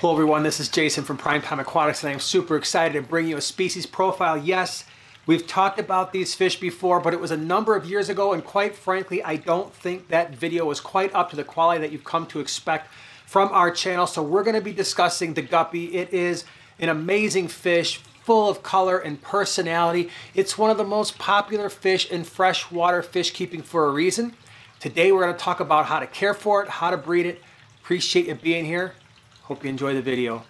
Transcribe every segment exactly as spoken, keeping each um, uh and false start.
Hello everyone, this is Jason from Primetime Aquatics, and I'm super excited to bring you a species profile. Yes, we've talked about these fish before, but it was a number of years ago, and quite frankly, I don't think that video was quite up to the quality that you've come to expect from our channel. So we're going to be discussing the guppy. It is an amazing fish, full of color and personality. It's one of the most popular fish in freshwater fish keeping for a reason. Today we're going to talk about how to care for it, how to breed it. Appreciate you being here. Hope you enjoy the video.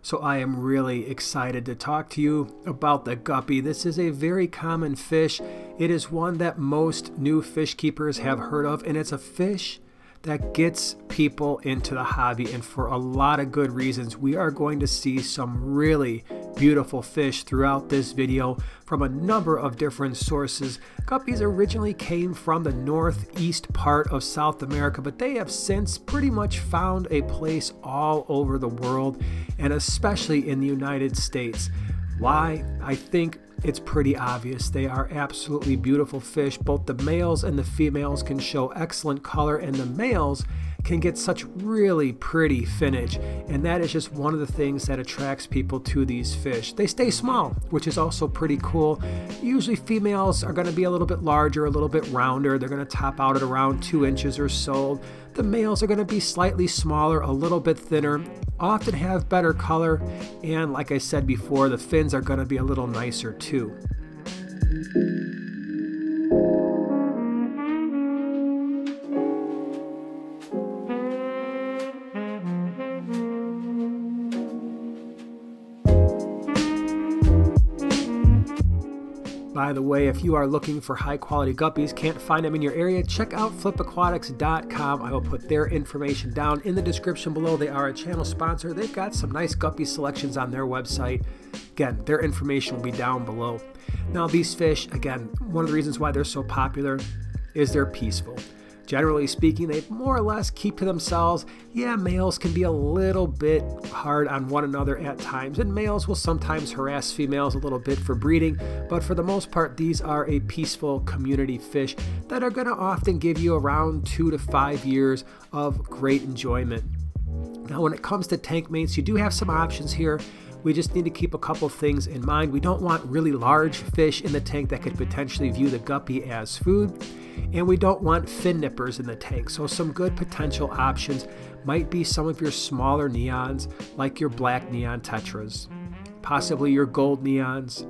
So I am really excited to talk to you about the guppy. This is a very common fish. It is one that most new fish keepers have heard of, and it's a fish that gets people into the hobby, and for a lot of good reasons. We are going to see some really beautiful fish throughout this video from a number of different sources. Guppies originally came from the northeast part of South America, but they have since pretty much found a place all over the world, and especially in the United States. Why? I think it's pretty obvious. They are absolutely beautiful fish. Both the males and the females can show excellent color, and the males can get such really pretty finnage, and that is just one of the things that attracts people to these fish. They stay small, which is also pretty cool. Usually females are going to be a little bit larger, a little bit rounder. They're going to top out at around two inches or so. The males are going to be slightly smaller, a little bit thinner, often have better color, and like I said before, the fins are going to be a little nicer too. By the way, if you are looking for high quality guppies, can't find them in your area, check out Flip Aquatics dot com. I will put their information down in the description below. They are a channel sponsor. They've got some nice guppy selections on their website. Again, their information will be down below. Now these fish, again, one of the reasons why they're so popular is they're peaceful. Generally speaking, they more or less keep to themselves. Yeah, males can be a little bit hard on one another at times, and males will sometimes harass females a little bit for breeding, but for the most part, these are a peaceful community fish that are going to often give you around two to five years of great enjoyment. Now, when it comes to tank mates, you do have some options here. We just need to keep a couple things in mind. We don't want really large fish in the tank that could potentially view the guppy as food, and we don't want fin nippers in the tank. So some good potential options might be some of your smaller neons, like your black neon tetras, possibly your gold neons,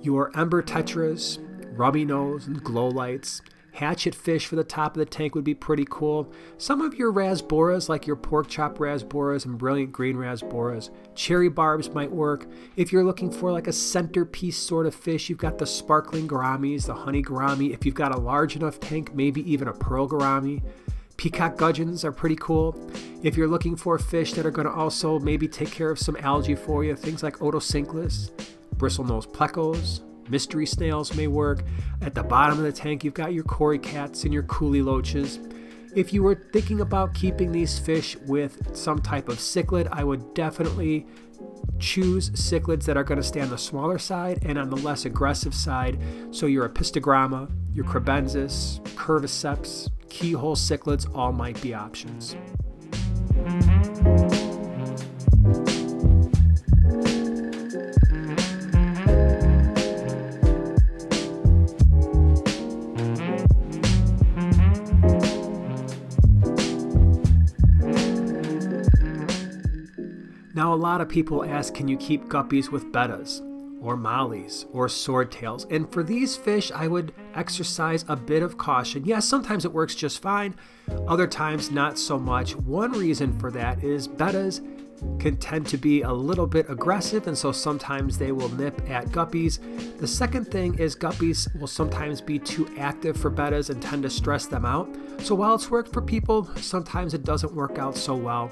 your ember tetras, rubby nose and glow lights. Hatchet fish for the top of the tank would be pretty cool. Some of your rasboras, like your pork chop rasboras and brilliant green rasboras. Cherry barbs might work. If you're looking for like a centerpiece sort of fish, you've got the sparkling gouramis, the honey gourami. If you've got a large enough tank, maybe even a pearl gourami. Peacock gudgeons are pretty cool. If you're looking for fish that are going to also maybe take care of some algae for you, things like odocinchlis, bristlenose plecos, mystery snails may work. At the bottom of the tank, you've got your cory cats and your coolie loaches. If you were thinking about keeping these fish with some type of cichlid, I would definitely choose cichlids that are going to stay on the smaller side and on the less aggressive side. So your apistogramma, your crebenzis, curviceps, keyhole cichlids all might be options. Now a lot of people ask, can you keep guppies with bettas or mollies or swordtails? And for these fish, I would exercise a bit of caution. Yes, sometimes it works just fine, other times not so much. One reason for that is bettas can tend to be a little bit aggressive, and so sometimes they will nip at guppies. The second thing is guppies will sometimes be too active for bettas and tend to stress them out. So while it's worked for people, sometimes it doesn't work out so well.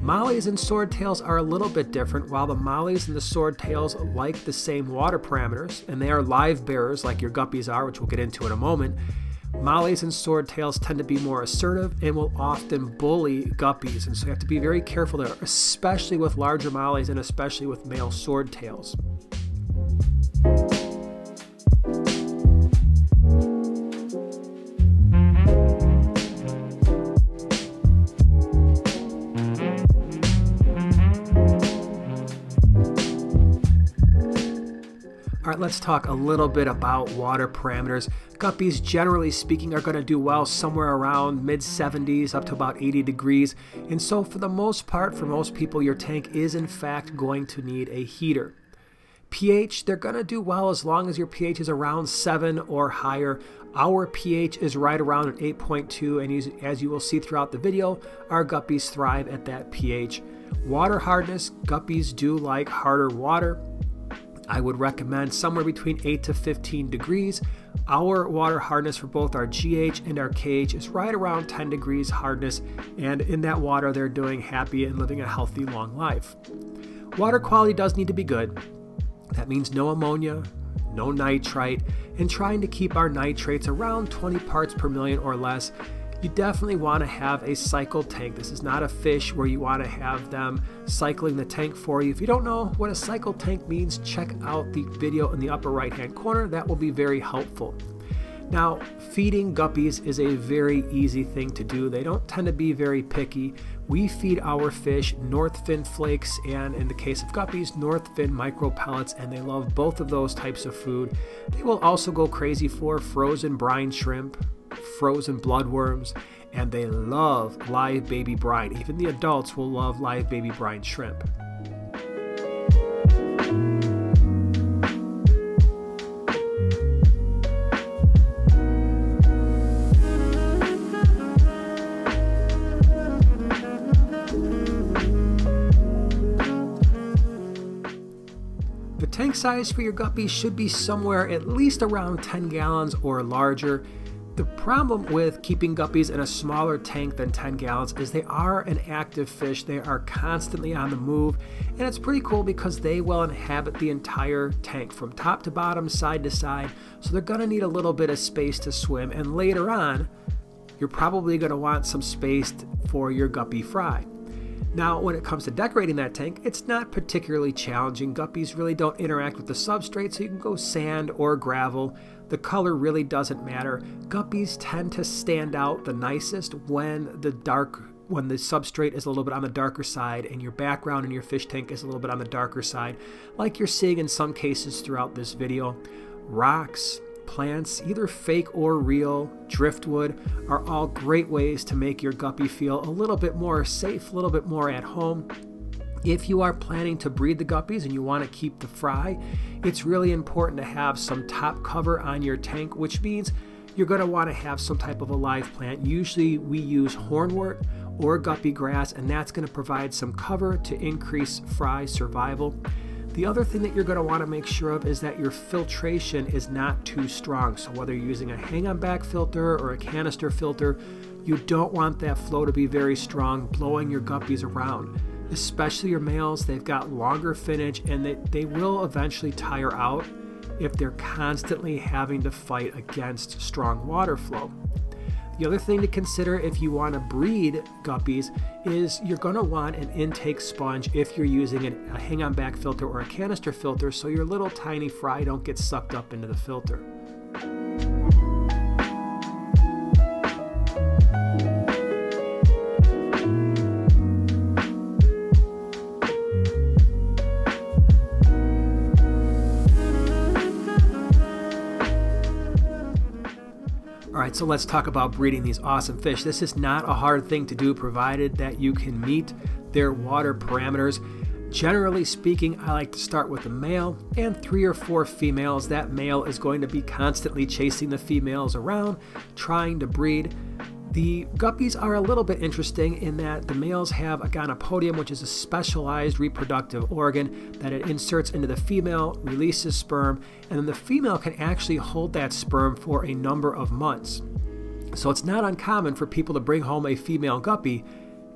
Mollies and swordtails are a little bit different. While the mollies and the swordtails like the same water parameters, and they are live bearers like your guppies are, which we'll get into in a moment, mollies and swordtails tend to be more assertive and will often bully guppies, and so you have to be very careful there, especially with larger mollies and especially with male swordtails. All right, let's talk a little bit about water parameters. Guppies, generally speaking, are going to do well somewhere around mid seventies up to about eighty degrees. And so for the most part, for most people, your tank is in fact going to need a heater. pH, they're going to do well as long as your pH is around seven or higher. Our pH is right around an eight point two, and as you will see throughout the video, our guppies thrive at that pH. Water hardness, guppies do like harder water. I would recommend somewhere between eight to fifteen degrees. Our water hardness for both our G H and our K H is right around ten degrees hardness, and in that water they're doing happy and living a healthy, long life. Water quality does need to be good. That means no ammonia, no nitrite, and trying to keep our nitrates around twenty parts per million or less. You definitely want to have a cycled tank. This is not a fish where you want to have them cycling the tank for you. If you don't know what a cycled tank means, check out the video in the upper right hand corner. That will be very helpful. Now, feeding guppies is a very easy thing to do. They don't tend to be very picky. We feed our fish Northfin flakes, and in the case of guppies, Northfin micro pellets, and they love both of those types of food. They will also go crazy for frozen brine shrimp, frozen bloodworms, and they love live baby brine. Even the adults will love live baby brine shrimp. Tank size for your guppies should be somewhere at least around ten gallons or larger. The problem with keeping guppies in a smaller tank than ten gallons is they are an active fish. They are constantly on the move, and it's pretty cool because they will inhabit the entire tank from top to bottom, side to side, so they're going to need a little bit of space to swim, and later on you're probably going to want some space for your guppy fry. Now, when it comes to decorating that tank, it's not particularly challenging. Guppies really don't interact with the substrate, so you can go sand or gravel. The color really doesn't matter. Guppies tend to stand out the nicest when the dark, when the substrate is a little bit on the darker side and your background in your fish tank is a little bit on the darker side, like you're seeing in some cases throughout this video. Rocks, plants, either fake or real, driftwood, are all great ways to make your guppy feel a little bit more safe, a little bit more at home. If you are planning to breed the guppies and you want to keep the fry, it's really important to have some top cover on your tank, which means you're going to want to have some type of a live plant. Usually we use hornwort or guppy grass, and that's going to provide some cover to increase fry survival. The other thing that you're going to want to make sure of is that your filtration is not too strong. So whether you're using a hang-on-back filter or a canister filter, you don't want that flow to be very strong blowing your guppies around. Especially your males, they've got longer finnage, and they, they will eventually tire out if they're constantly having to fight against strong water flow. The other thing to consider if you want to breed guppies is you're going to want an intake sponge if you're using a hang-on back filter or a canister filter, so your little tiny fry don't get sucked up into the filter. Alright, so let's talk about breeding these awesome fish. This is not a hard thing to do, provided that you can meet their water parameters. Generally speaking, I like to start with a male and three or four females. That male is going to be constantly chasing the females around, trying to breed. The guppies are a little bit interesting in that the males have a gonopodium, which is a specialized reproductive organ that it inserts into the female, releases sperm, and then the female can actually hold that sperm for a number of months. So it's not uncommon for people to bring home a female guppy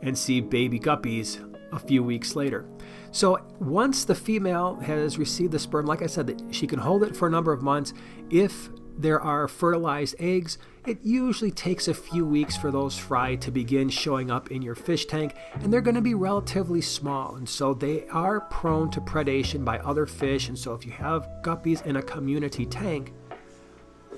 and see baby guppies a few weeks later. So once the female has received the sperm, like I said, she can hold it for a number of months. If there are fertilized eggs, it usually takes a few weeks for those fry to begin showing up in your fish tank, and they're going to be relatively small, and so they are prone to predation by other fish. And so if you have guppies in a community tank,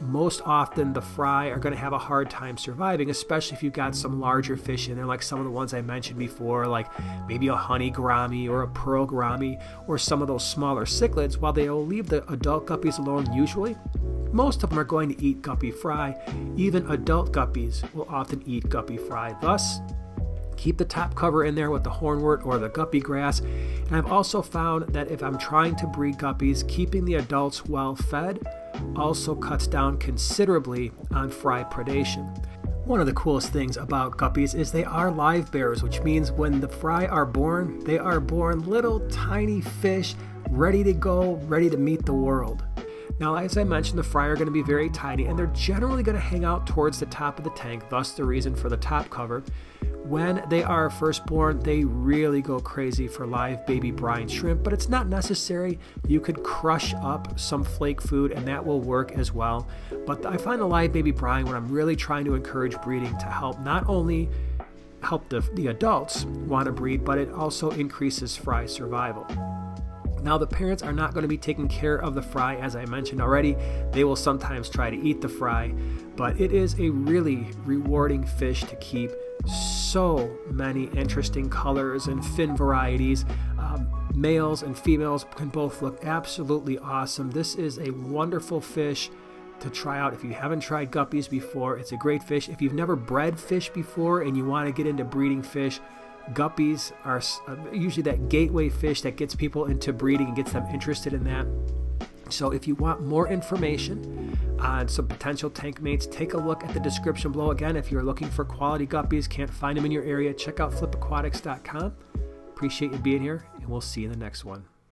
most often the fry are going to have a hard time surviving, especially if you've got some larger fish in there, like some of the ones I mentioned before, like maybe a honey gourami or a pearl gourami or some of those smaller cichlids. While they'll leave the adult guppies alone usually, most of them are going to eat guppy fry. Even adult guppies will often eat guppy fry. Thus, keep the top cover in there with the hornwort or the guppy grass. And I've also found that if I'm trying to breed guppies, keeping the adults well fed also cuts down considerably on fry predation. One of the coolest things about guppies is they are live bearers, which means when the fry are born, they are born little tiny fish ready to go, ready to meet the world. Now, as I mentioned, the fry are going to be very tiny, and they're generally going to hang out towards the top of the tank, thus the reason for the top cover. When they are first born, they really go crazy for live baby brine shrimp, but it's not necessary. You could crush up some flake food and that will work as well. But I find the live baby brine, when I'm really trying to encourage breeding, to help not only help the, the adults want to breed, but it also increases fry survival. Now, the parents are not going to be taking care of the fry, as I mentioned already. They will sometimes try to eat the fry, but it is a really rewarding fish to keep. So many interesting colors and fin varieties. Um, males and females can both look absolutely awesome. This is a wonderful fish to try out. If you haven't tried guppies before, it's a great fish. If you've never bred fish before and you want to get into breeding fish, guppies are usually that gateway fish that gets people into breeding and gets them interested in that. So if you want more information on some potential tank mates, take a look at the description below. Again, if you're looking for quality guppies, can't find them in your area, check out Flip Aquatics dot com. Appreciate you being here, and we'll see you in the next one.